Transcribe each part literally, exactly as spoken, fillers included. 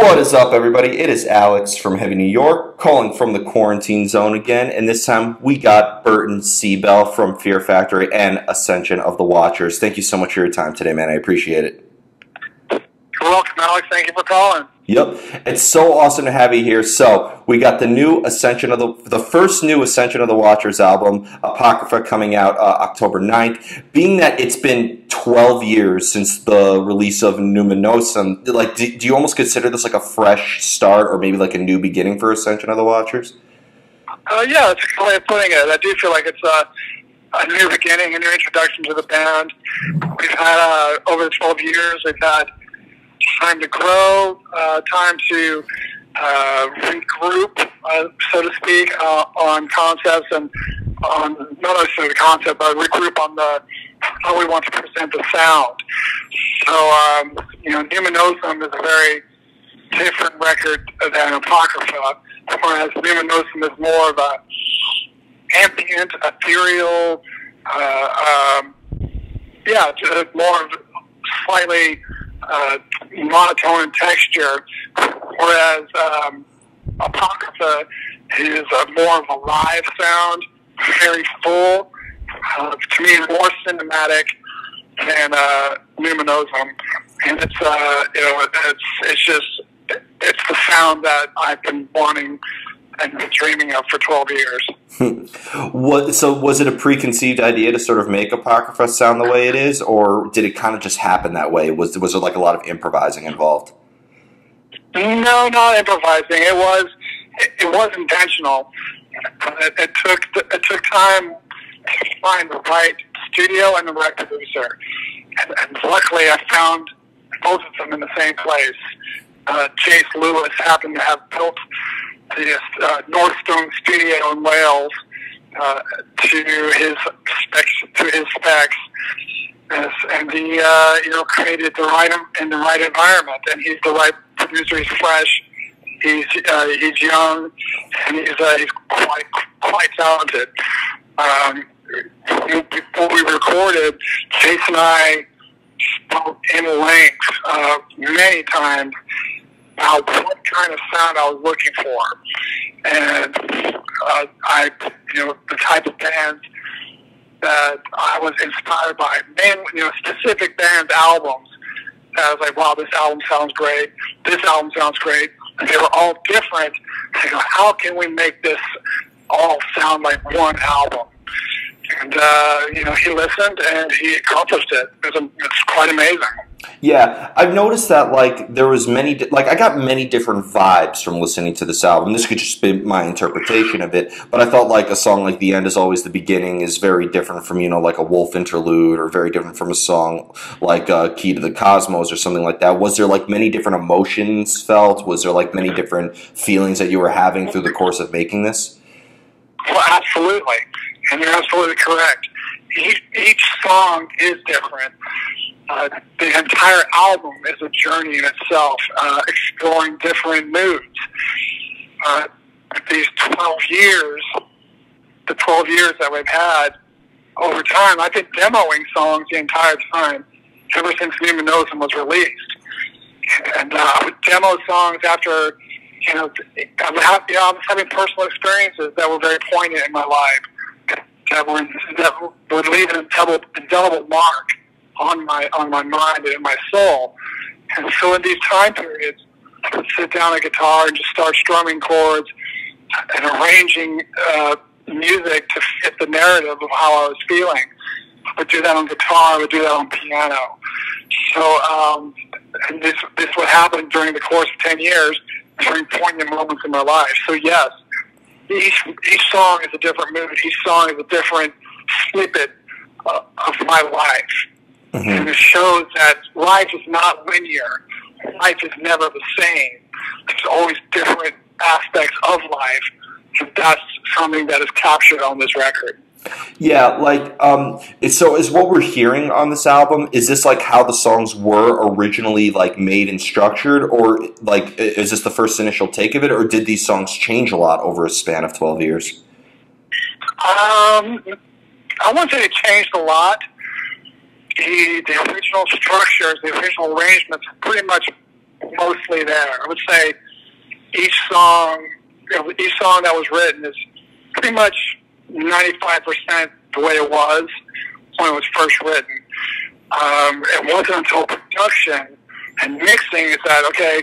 What is up, everybody? It is Alex from Heavy New York, calling from the quarantine zone again, and this time we got Burton C. Bell from Fear Factory and Ascension of the Watchers. Thank you so much for your time today, man. I appreciate it. You're welcome, Alex. Thank you for calling. Yep. It's so awesome to have you here. So we got the new Ascension of the the first new Ascension of the Watchers album, Apocrypha, coming out uh, October ninth. Being that it's been twelve years since the release of Numinosum, like, do, do you almost consider this like a fresh start or maybe like a new beginning for Ascension of the Watchers? Uh, yeah, that's a good way of putting it. I do feel like it's uh, a new beginning, a new introduction to the band. We've had, uh, over the twelve years, we've had time to grow, uh, time to uh, regroup, uh, so to speak, uh, on concepts and on not necessarily the concept, but regroup on the how we want to present the sound. So, um, you know, Numinosum is a very different record than Apocrypha, whereas Numinosum is more of a ambient, ethereal, uh, um, yeah, just more of slightly Uh, monotone in texture, whereas um, Apocrypha is a more of a live sound, very full, uh, to me more cinematic than uh, Numinosum, and it's uh, you know it's it's just it's the sound that I've been wanting and been dreaming of for twelve years. What, so was it a preconceived idea to sort of make Apocrypha sound the way it is, or did it kind of just happen that way? Was, was there like a lot of improvising involved? No, not improvising. It was, it, it was intentional. It, it, took, it took time to find the right studio and the right producer. And, and luckily I found both of them in the same place. Uh, Chase Lewis happened to have built the uh, Northstone Studio in Wales uh, to his specs, to his specs, and he uh, you know created the right in the right environment. And he's the right producer. He's fresh. He's uh, he's young, and he's uh, he's quite quite talented. Um, before we recorded, Chase and I spoke in length uh, many times about what kind of sound I was looking for, and uh, I, you know, the type of bands that I was inspired by, man, you know, specific band albums. And I was like, wow, this album sounds great. This album sounds great. And they were all different. You know, how can we make this all sound like one album? And uh, you know, he listened and he accomplished it. It was, it's quite amazing. Yeah, I've noticed that, like, there was many, like, I got many different vibes from listening to this album. This could just be my interpretation of it, but I felt like a song like The End Is Always the Beginning is very different from, you know, like a Wolf interlude, or very different from a song like uh, Key to the Cosmos or something like that. Was there, like, many different emotions felt? Was there, like, many different feelings that you were having through the course of making this? Well, absolutely, and you're absolutely correct. Each, each song is different. Uh, the entire album is a journey in itself, uh, exploring different moods. Uh, these twelve years, the twelve years that we've had over time, I've been demoing songs the entire time, ever since Numinosum was released. And uh, I would demo songs after, you know, I was having, you know, I was having personal experiences that were very poignant in my life, that, were, that would leave an indelible, indelible mark on my on my mind and in my soul. And so in these time periods, I would sit down at a guitar and just start strumming chords and arranging uh, music to fit the narrative of how I was feeling. I would do that on guitar, I would do that on piano. So um, and this, this would happen during the course of ten years, during poignant moments in my life. So yes, each, each song is a different mood, each song is a different snippet uh, of my life. Mm-hmm. And it shows that life is not linear. Life is never the same. There's always different aspects of life. And that's something that is captured on this record. Yeah, like, um, so is what we're hearing on this album, is this like how the songs were originally like made and structured? Or like, is this the first initial take of it? Or did these songs change a lot over a span of twelve years? Um, I wouldn't say they changed a lot. The, the original structures, the original arrangements, pretty much mostly there. I would say each song, you know, each song that was written is pretty much ninety-five percent the way it was when it was first written. Um, it wasn't until production and mixing is that, okay,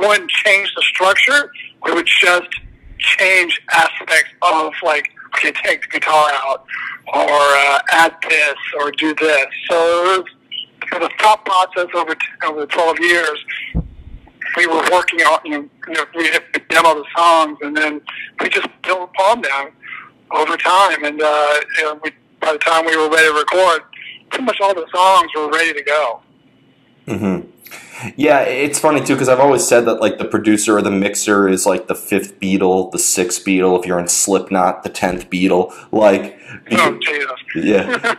we wouldn't change the structure, we would just change aspects of, like, okay, take the guitar out, or uh, add this, or do this. So it was a thought process over, over the twelve years. We were working on, you know, we had to demo the songs, and then we just built Palm Down over time. And uh, you know, we, by the time we were ready to record, pretty much all the songs were ready to go. Mm-hmm. Yeah, it's funny, too, because I've always said that, like, the producer or the mixer is, like, the fifth Beatle, the sixth Beatle, if you're in Slipknot, the tenth Beatle, like... Oh, Jesus. Yeah.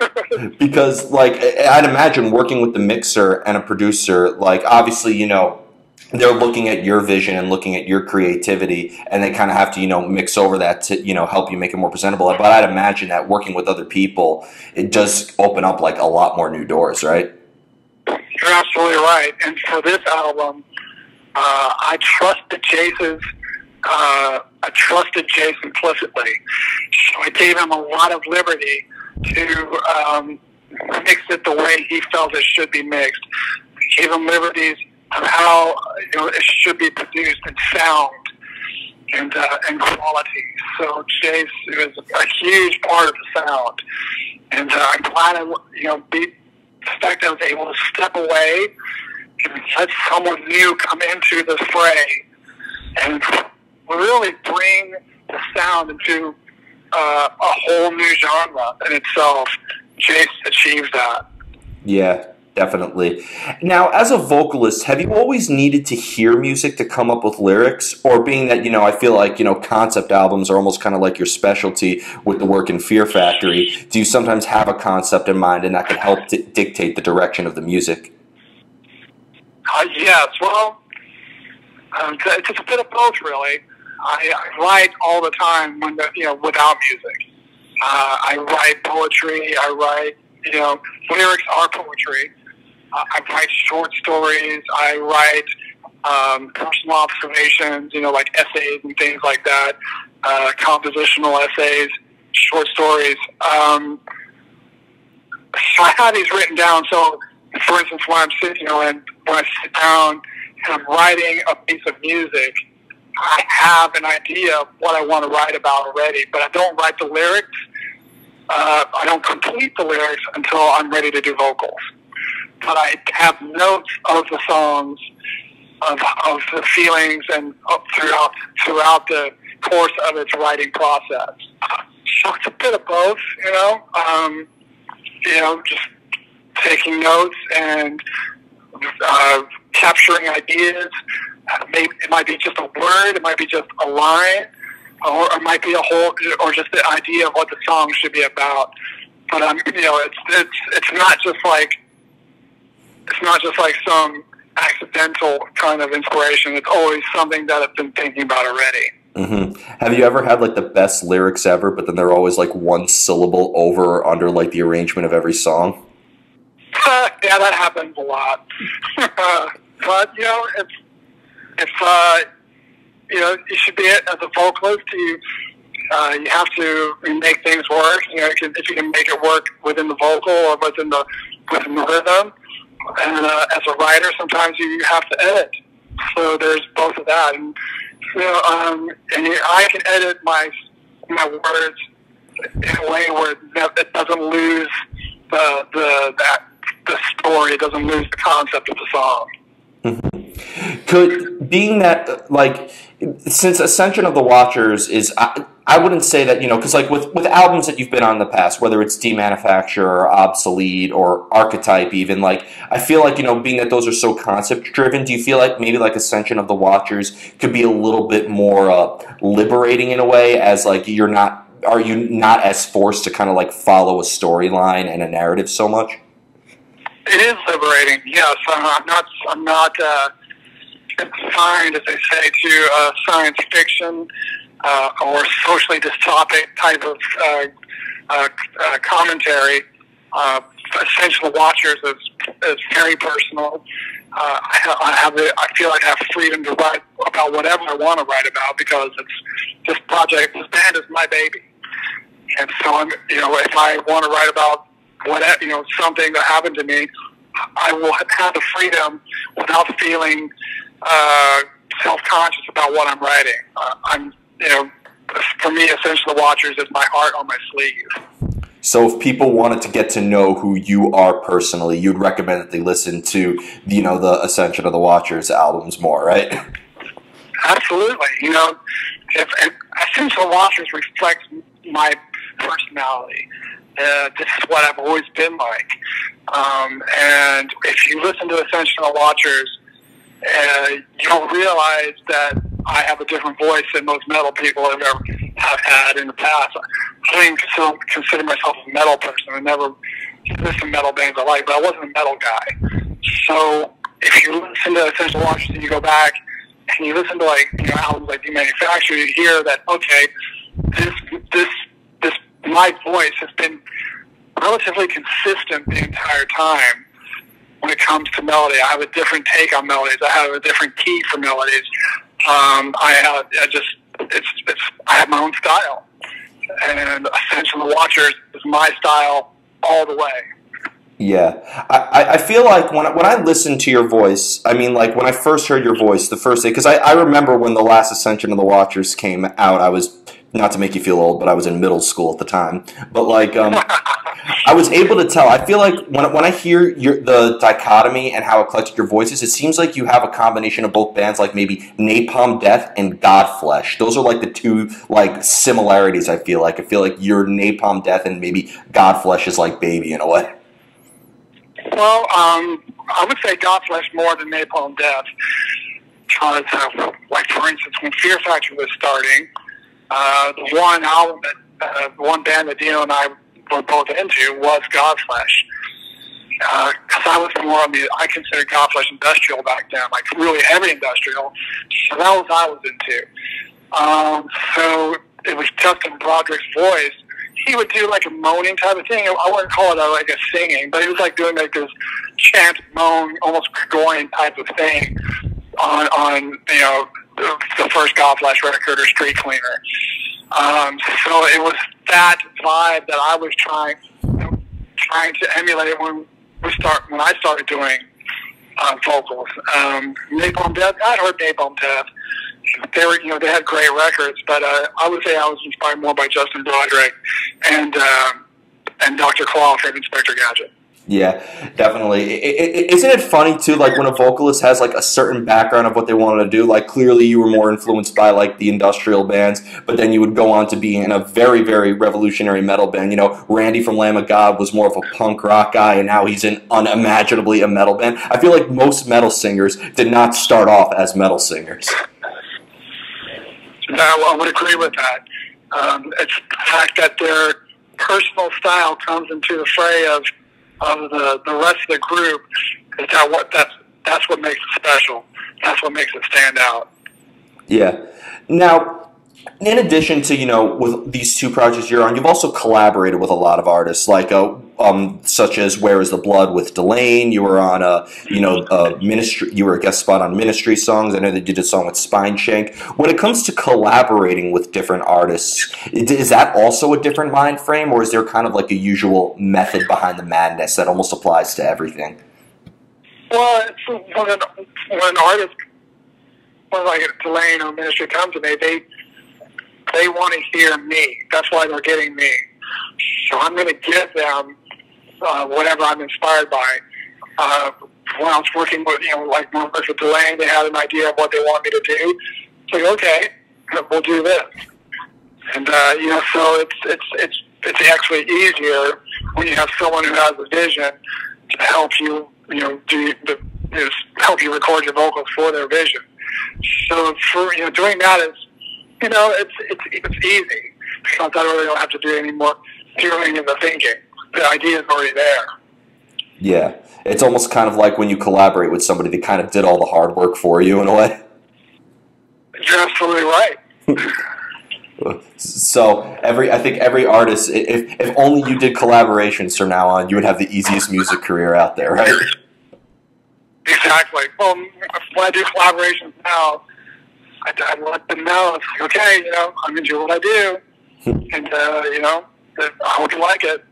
Because, like, I'd imagine working with the mixer and a producer, like, obviously, you know, they're looking at your vision and looking at your creativity, and they kind of have to, you know, mix over that to, you know, help you make it more presentable. But I'd imagine that working with other people, it does open up, like, a lot more new doors, right? You're absolutely right. And for this album, uh, I trusted Jason's, uh, I trusted Jason implicitly. So I gave him a lot of liberty to um, mix it the way he felt it should be mixed. I gave him liberties of how, you know, it should be produced and sound and uh, and quality. So Jason is a huge part of the sound, and uh, I'm glad I, you know, beat. The fact that I was able to step away and let someone new come into the fray and really bring the sound into uh, a whole new genre in itself. Chase achieves that. Yeah, definitely. Now, as a vocalist, have you always needed to hear music to come up with lyrics? Or being that, you know, I feel like, you know, concept albums are almost kind of like your specialty with the work in Fear Factory. Do you sometimes have a concept in mind and that can help to dictate the direction of the music? Uh, yes, well, um, it's just a bit of both, really. I, I write all the time, when the, you know, without music. Uh, I write poetry, I write, you know, lyrics are poetry. Uh, I write short stories. I write um, personal observations, you know, like essays and things like that, uh, compositional essays, short stories. Um, so I have these written down. So, for instance, when I'm sitting, you know, and when I sit down and I'm writing a piece of music, I have an idea of what I want to write about already, but I don't write the lyrics. Uh, I don't complete the lyrics until I'm ready to do vocals. But I have notes of the songs, of, of the feelings, and up throughout throughout the course of its writing process. So it's a bit of both, you know. Um, you know, just taking notes and uh, capturing ideas. It might be just a word. It might be just a line. Or it might be a whole, or just the idea of what the song should be about. But I'm, you know, it's it's it's not just like it's not just like some accidental kind of inspiration. It's always something that I've been thinking about already. Mm-hmm. Have you ever had like the best lyrics ever, but then they're always like one syllable over or under like the arrangement of every song? Uh, yeah, that happens a lot. uh, but you know, it's it's. Uh, You know, you should be, as a vocalist, you uh, you have to make things work. You know, if you can make it work within the vocal or within the within the rhythm, and uh, as a writer, sometimes you have to edit. So there's both of that, and you know, um, and I can edit my my words in a way where it doesn't lose the the that the story. It doesn't lose the concept of the song. Mm-hmm. Could being that like. Since Ascension of the Watchers is, I, I wouldn't say that, you know, because like with, with albums that you've been on in the past, whether it's Demanufacture or Obsolete or Archetype even, like, I feel like, you know, being that those are so concept-driven, do you feel like maybe like Ascension of the Watchers could be a little bit more uh, liberating in a way as like you're not, are you not as forced to kind of like follow a storyline and a narrative so much? It is liberating, yes. I'm not, I'm not, uh... confined, as they say, to uh, science fiction uh, or socially dystopic type of uh, uh, uh, commentary. Uh, Ascension of the Watchers is It's very personal. Uh, I, have, I, have the, I feel like I have freedom to write about whatever I want to write about because it's this project, this band is my baby. And so, I'm, you know, if I want to write about whatever, you know, something that happened to me, I will have the freedom without feeling uh, self-conscious about what I'm writing. Uh, I'm, you know, for me, Ascension of the Watchers is my heart on my sleeve. So if people wanted to get to know who you are personally, you'd recommend that they listen to, you know, the Ascension of the Watchers albums more, right? Absolutely. You know, if, if Ascension of the Watchers reflects my personality. Uh, this is what I've always been like. Um, and if you listen to Ascension of the Watchers, uh, you'll realize that I have a different voice than most metal people I've ever have had in the past. I don't even consider myself a metal person. I never listened to metal bands I like, but I wasn't a metal guy. So if you listen to Ascension of the Watchers and you go back and you listen to, like, you know, albums like Demanufacture, you hear that, okay, this this this my voice has been relatively consistent the entire time. When it comes to melody, I have a different take on melodies. I have a different key for melodies. Um, I have, I just, it's, it's, I have my own style, and Ascension of the Watchers is my style all the way. Yeah, I, I feel like when I, when I listen to your voice, I mean, like when I first heard your voice the first day, because I, I remember when the last Ascension of the Watchers came out, I was, not to make you feel old, but I was in middle school at the time. But like, um, I was able to tell. I feel like when when I hear your, the dichotomy and how eclectic your voice is, it seems like you have a combination of both bands, like maybe Napalm Death and Godflesh. Those are like the two like similarities. I feel like I feel like you're Napalm Death, and maybe Godflesh is like Baby in a way. Well, um, I would say Godflesh more than Napalm Death, because uh, like for instance, when Fear Factory was starting. Uh, the one album that, uh, one band that Dino and I were both into was Godflesh. Uh, cause I was more on the, I considered Godflesh industrial back then, like really heavy industrial. So that was what I was into. Um, so it was Justin Broderick's voice. He would do like a moaning type of thing. I wouldn't call it a, like a singing, but he was like doing like this chant, moan, almost Gregorian type of thing on, on, you know, the first Godflesh record or Street Cleaner. Um, so it was that vibe that I was trying, you know, trying to emulate when we start, when I started doing uh, vocals. Um, Napalm Death, I heard Napalm Death. They were, you know, they had great records, but uh, I would say I was inspired more by Justin Broderick and uh, and Doctor Claw from Inspector Gadget. Yeah, definitely. It, it, isn't it funny too, like when a vocalist has like a certain background of what they wanted to do? Like clearly, you were more influenced by like the industrial bands, but then you would go on to be in a very, very revolutionary metal band. You know, Randy from Lamb of God was more of a punk rock guy, and now he's in unimaginably a metal band. I feel like most metal singers did not start off as metal singers. No, I would agree with that. Um, it's the fact that their personal style comes into the fray of. Of the the rest of the group, is that what that's that's what makes it special. That's what makes it stand out. Yeah. Now, in addition to you know with these two projects you're on, you've also collaborated with a lot of artists, like uh, um such as Where Is the Blood with Delaine. You were on a you know a Ministry. You were a guest spot on Ministry songs. I know they did a song with Spine Shank. When it comes to collaborating with different artists, is that also a different mind frame, or is there kind of like a usual method behind the madness that almost applies to everything? Well, it's when an, when an artist, when like Delaine or Ministry come to me, they. They want to hear me. That's why they're getting me. So I'm going to give them uh, whatever I'm inspired by. Uh, when I was working with, you know, like when I worked with Delaine, they had an idea of what they wanted me to do. So okay, we'll do this. And uh, you know, so it's it's it's it's actually easier when you have someone who has a vision to help you, you know, do the you know, help you record your vocals for their vision. So for you know, doing that is. You know, it's it's it's easy because I really don't have to do any more doing and the thinking. The idea is already there. Yeah, it's almost kind of like when you collaborate with somebody that kind of did all the hard work for you in a way. You're absolutely right. So every, I think every artist, if if only you did collaborations from now on, you would have the easiest music career out there, right? Exactly. Well, when I do collaborations now, I, I let them know, it's like, okay, you know, I'm enjoying what I do, and uh, you know, I hope you like it.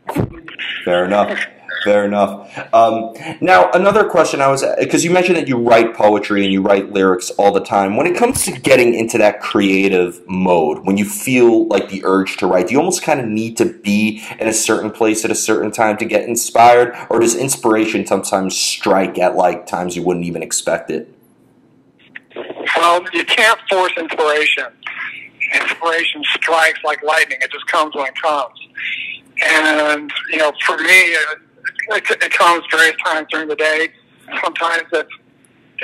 Fair enough. Fair enough. Um, now, another question I was, because you mentioned that you write poetry and you write lyrics all the time. When it comes to getting into that creative mode, when you feel like the urge to write, do you almost kind of need to be in a certain place at a certain time to get inspired? Or does inspiration sometimes strike at like times you wouldn't even expect it? Well, you can't force inspiration. Inspiration strikes like lightning. It just comes when it comes. And, you know, for me, it, it, it comes various times during the day. Sometimes it's,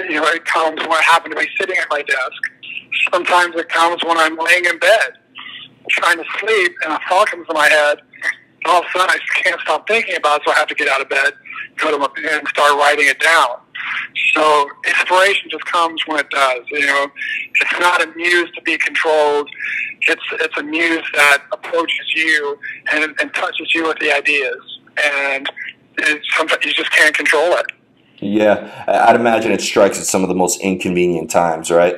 you know, it comes when I happen to be sitting at my desk. Sometimes it comes when I'm laying in bed, trying to sleep, and a thought comes in my head. And all of a sudden, I can't stop thinking about it, so I have to get out of bed, go to my, and start writing it down. So inspiration just comes when it does. You know, it's not a muse to be controlled. It's it's a muse that approaches you and, and touches you with the ideas, and it, sometimes you just can't control it. Yeah, I'd imagine it strikes at some of the most inconvenient times, right?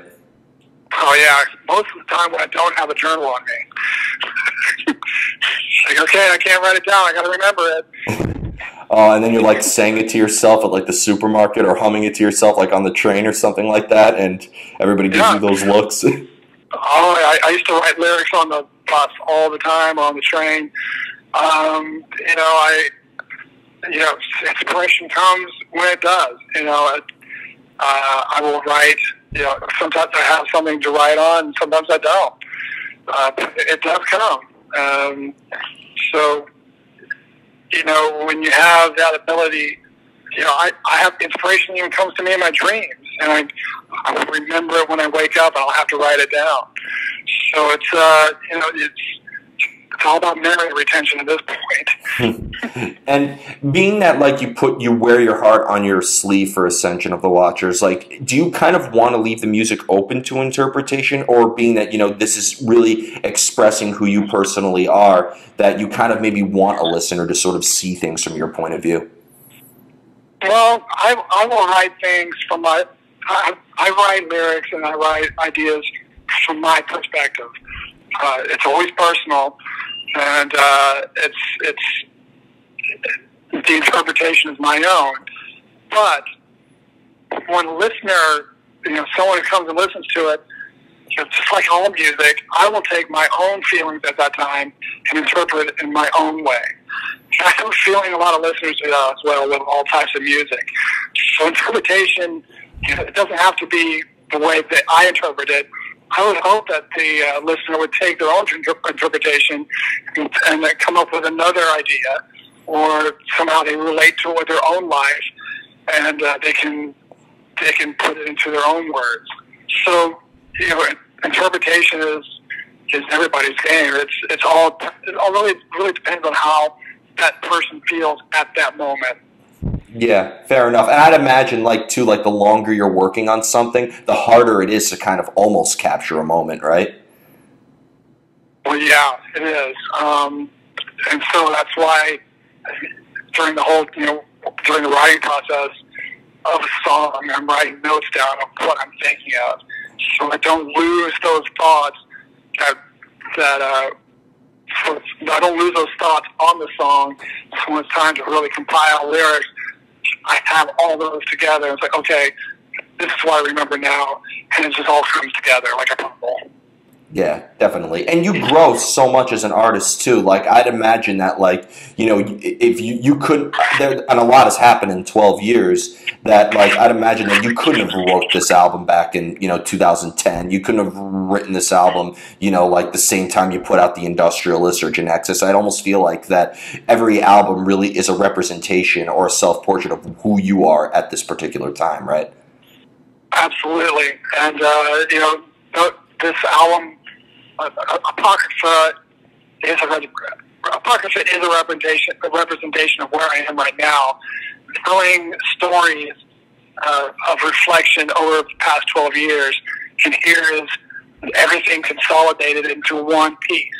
Oh yeah, most of the time when I don't have a journal on me. Like, okay, I can't write it down. I got to remember it. Uh, and then you're like saying it to yourself at like the supermarket, or humming it to yourself like on the train or something like that, and everybody gives yeah. you those looks. Oh, I, I used to write lyrics on the bus all the time, on the train. Um, you know, I, you know, inspiration comes when it does. You know, it, uh, I will write. You know, sometimes I have something to write on, and sometimes I don't. Uh, it does come. Um, so. You know, when you have that ability, you know, I, I have inspiration even comes to me in my dreams, and I I will remember it when I wake up, and I'll have to write it down. So it's uh, you know, it's it's all about memory retention at this point. And being that, like, you put you wear your heart on your sleeve for Ascension of the Watchers, like, do you kind of want to leave the music open to interpretation, or being that, you know, this is really expressing who you personally are, that you kind of maybe want a listener to sort of see things from your point of view? Well, I, I will write things from my, I, I write lyrics and I write ideas from my perspective. Uh, it's always personal, and uh, it's it's it, the interpretation is my own. But when a listener, you know, someone who comes and listens to it, you know, just like all music, I will take my own feelings at that time and interpret it in my own way. And I have a feeling a lot of listeners do that as well with all types of music. So interpretation, you know, it doesn't have to be the way that I interpret it. I would hope that the uh, listener would take their own inter interpretation and, and then come up with another idea, or somehow they relate to it with their own life, and uh, they can they can put it into their own words. So, you know, interpretation is is everybody's game. It's it's all it all really really depends on how that person feels at that moment. Yeah, fair enough. And I'd imagine, like, too, like, the longer you're working on something, the harder it is to kind of almost capture a moment, right? Well, yeah, it is. Um, and so that's why during the whole, you know, during the writing process of a song, I'm writing notes down of what I'm thinking of, so I don't lose those thoughts that, that, uh, so I don't lose those thoughts on the song. So when it's time to really compile lyrics, I have all those together. It's like, okay, this is what I remember now, and it just all comes together like a puzzle. Yeah, definitely. And you grow so much as an artist too. Like, I'd imagine that, like, you know, if you you couldn't, there, and a lot has happened in twelve years. That, like, I'd imagine that you couldn't have wrote this album back in, you know, two thousand ten. You couldn't have written this album, you know, like the same time you put out The Industrialist or GeneXus. I'd almost feel like that every album really is a representation or a self portrait of who you are at this particular time, right? Absolutely, and uh, you know, this album. Apocrypha is a Apocrypha is a representation a representation of where I am right now, telling stories uh, of reflection over the past twelve years. And here is everything consolidated into one piece,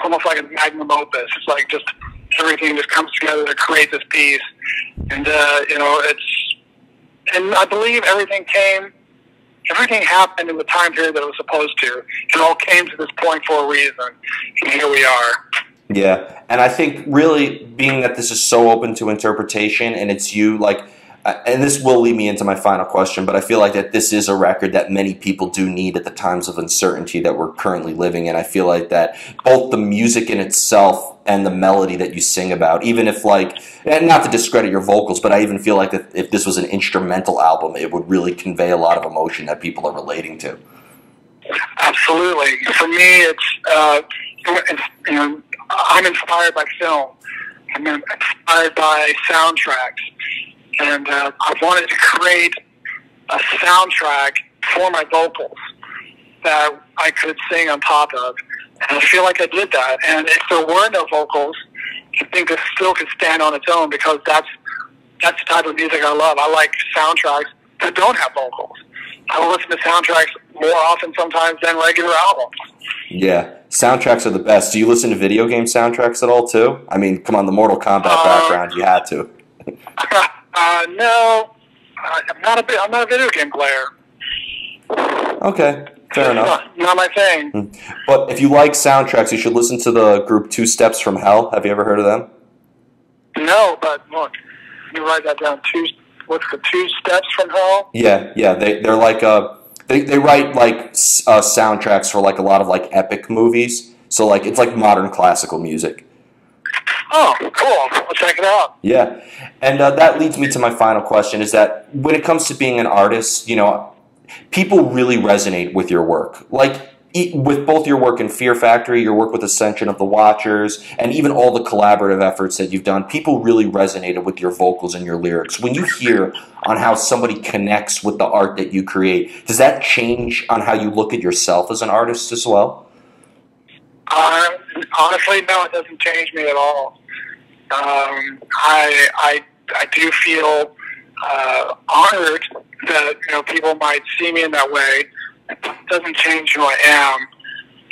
almost like a magnum opus. It's like just everything just comes together to create this piece. And, uh, you know, it's, and I believe everything came, everything happened in the time period that it was supposed to. It all came to this point for a reason. And here we are. Yeah. And I think really being that this is so open to interpretation and it's you, like, Uh, and this will lead me into my final question, but I feel like that this is a record that many people do need at the times of uncertainty that we're currently living in. I feel like that both the music in itself and the melody that you sing about, even if like, and not to discredit your vocals, but I even feel like that if this was an instrumental album, it would really convey a lot of emotion that people are relating to. Absolutely. For me, it's, uh, it's you know, I'm inspired by film. I'm inspired by soundtracks. And uh, I wanted to create a soundtrack for my vocals that I could sing on top of. And I feel like I did that. And if there were no vocals, I think this still could stand on its own because that's, that's the type of music I love. I like soundtracks that don't have vocals. I will listen to soundtracks more often sometimes than regular albums. Yeah, soundtracks are the best. Do you listen to video game soundtracks at all, too? I mean, come on, the Mortal Kombat uh, background, you had to. Uh, no, I'm not a, I'm not a video game player. Okay, fair enough. Not, not my thing. But if you like soundtracks, you should listen to the group Two Steps from Hell. Have you ever heard of them? No, but look, you write that down. Two, what's the Two Steps from Hell? Yeah, yeah, they, they're like, uh, they, they write like uh, soundtracks for like a lot of like epic movies. So like, it's like modern classical music. Oh, cool. I'll check it out. Yeah. And uh, that leads me to my final question is that when it comes to being an artist, you know, people really resonate with your work. Like e with both your work in Fear Factory, your work with Ascension of the Watchers, and even all the collaborative efforts that you've done, people really resonated with your vocals and your lyrics. When you hear on how somebody connects with the art that you create, does that change on how you look at yourself as an artist as well? Um, honestly, no, it doesn't change me at all. Um, I, I, I do feel uh, honored that, you know, people might see me in that way. It doesn't change who I am.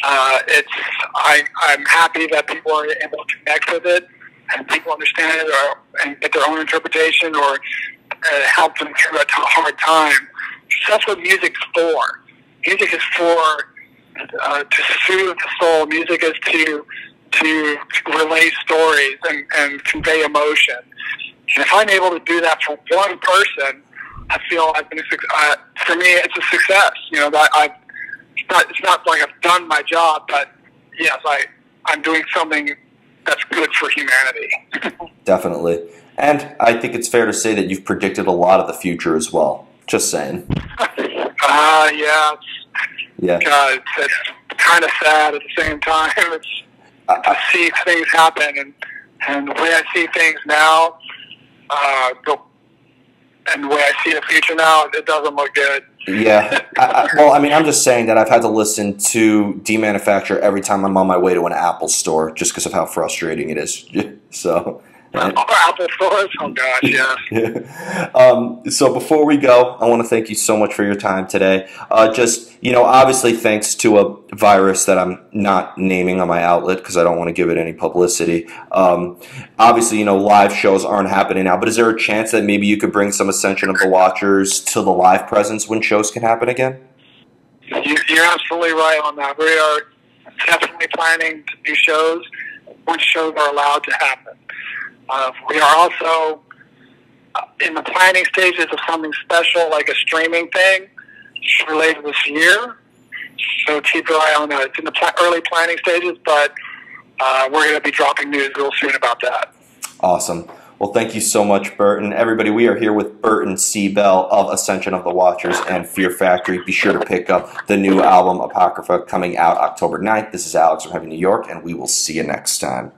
Uh, it's, I, I'm happy that people are able to connect with it and people understand it or, and get their own interpretation or uh, help them through a hard time. That's what music's for. Music is for... Uh, to soothe the soul. Music is to to relay stories and, and convey emotion. And if I'm able to do that for one person, I feel I've been a uh, for me it's a success. You know, that I've it's not it's not like I've done my job, but yes, I I'm doing something that's good for humanity. Definitely, and I think it's fair to say that you've predicted a lot of the future as well. Just saying. Ah, uh, yeah. Yeah, God, it's, it's kind of sad at the same time. It's uh, to see things happen, and and the way I see things now, uh, the, and the way I see the future now, it doesn't look good. Yeah, I, I, well, I mean, I'm just saying that I've had to listen to Demanufacture every time I'm on my way to an Apple store, just because of how frustrating it is. So. Right. Oh, Apple stores? Oh, gosh, yeah. yeah. Um, so before we go, I want to thank you so much for your time today. Uh, just, you know, obviously thanks to a virus that I'm not naming on my outlet because I don't want to give it any publicity. Um, obviously, you know, live shows aren't happening now, but is there a chance that maybe you could bring some Ascension of the Watchers to the live presence when shows can happen again? You're absolutely right on that. We are definitely planning to do shows when shows are allowed to happen. Uh, we are also in the planning stages of something special, like a streaming thing for later this year. So keep your eye on that. It's in the pl early planning stages, but uh, we're going to be dropping news real soon about that. Awesome. Well, thank you so much, Burton. Everybody, we are here with Burton C. Bell of Ascension of the Watchers and Fear Factory. Be sure to pick up the new album, Apocrypha, coming out October ninth. This is Alex from Heavy New York, and we will see you next time.